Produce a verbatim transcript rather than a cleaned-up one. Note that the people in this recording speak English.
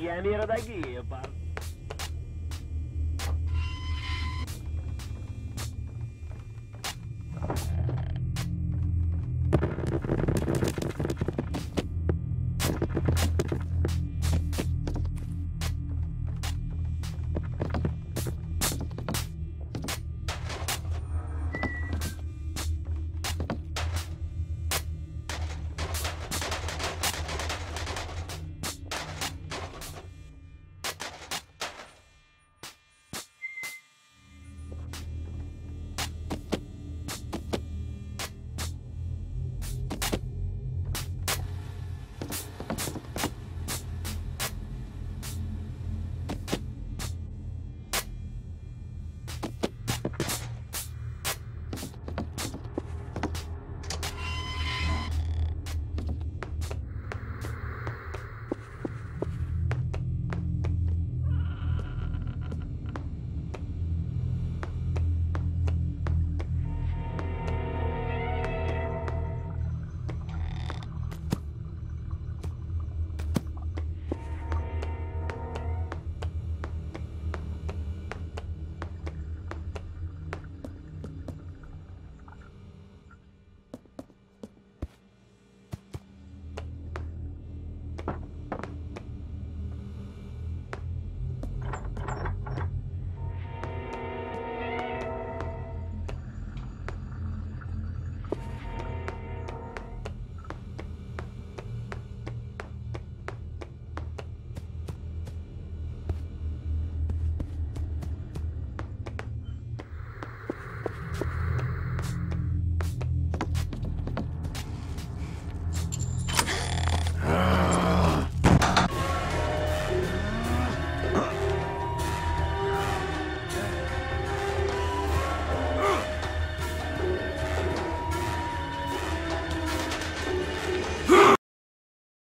Yamira Dagi, but